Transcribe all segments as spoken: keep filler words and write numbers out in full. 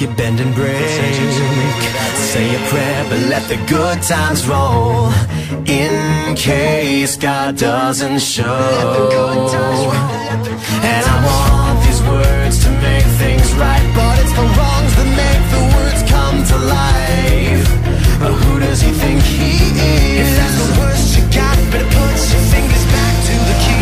make it bend and break. Say a prayer, but let the good times roll. In case God doesn't show. And I want these words to make things right, but it's the wrongs that make the words come to life. But who does he think he is? If that's the worst you got, better put your fingers back to the keys.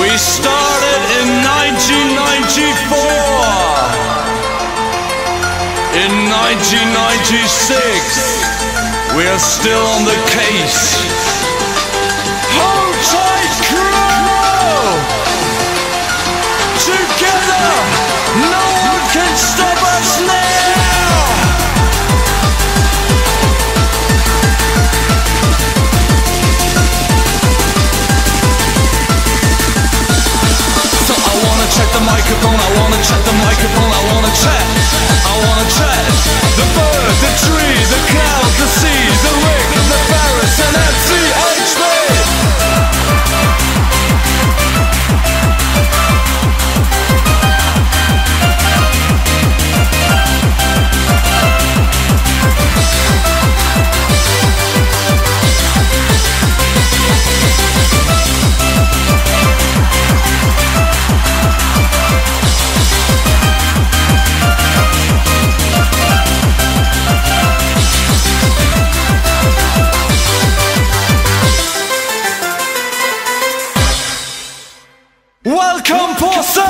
We started in nineteen ninety-two In nineteen ninety-six, we are still on the case. Hold tight, crew! Together, no one can stop us now! So I wanna check the microphone, I wanna check the microphone, I wanna check, I wanna check the bird, the tree, the cloud, the sea, the rig, the Paris, and F C H B. Welcome, Porcel!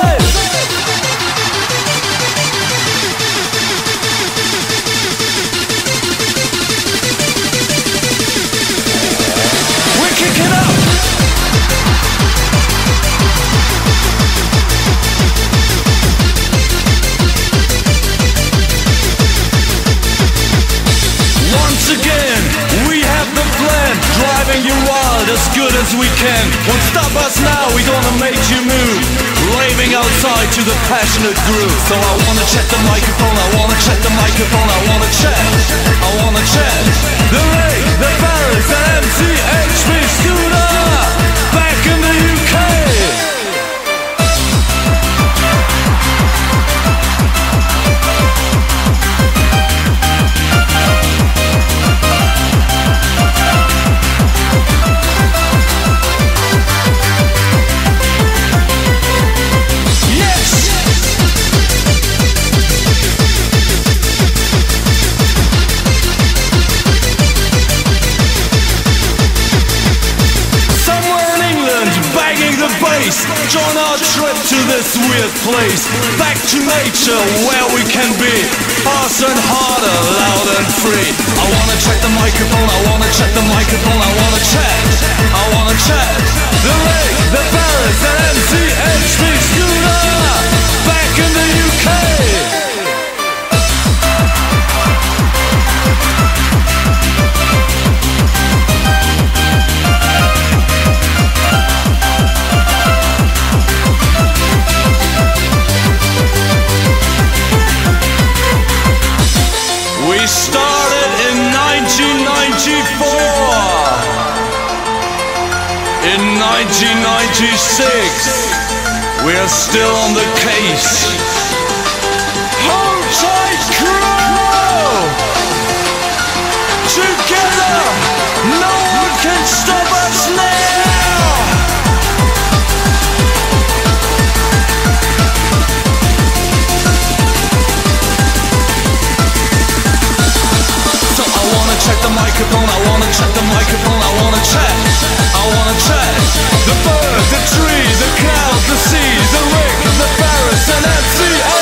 As good as we can, won't stop us now, we're gonna make you move. Raving outside to the passionate groove. So I wanna check the microphone, I wanna check the microphone, I wanna check, I wanna check the Ray, the Paris, the M C H B Scooter, back in the U K. Join our trip to this weird place, back to nature where we can be, faster and harder, loud and free. I wanna check the microphone, I wanna check the microphone, I wanna check, I wanna check the Ray, the Paris, the M C H B Scooter, back in the U K. We started in nineteen ninety-four. In nineteen ninety-six, we are still on the case. Hold tight, crew! Together, no one can stop us now! Check the microphone, I wanna check the microphone, I wanna check, I wanna check the bird, the tree, the cloud, the sea, the rig, the Paris, and F C H B.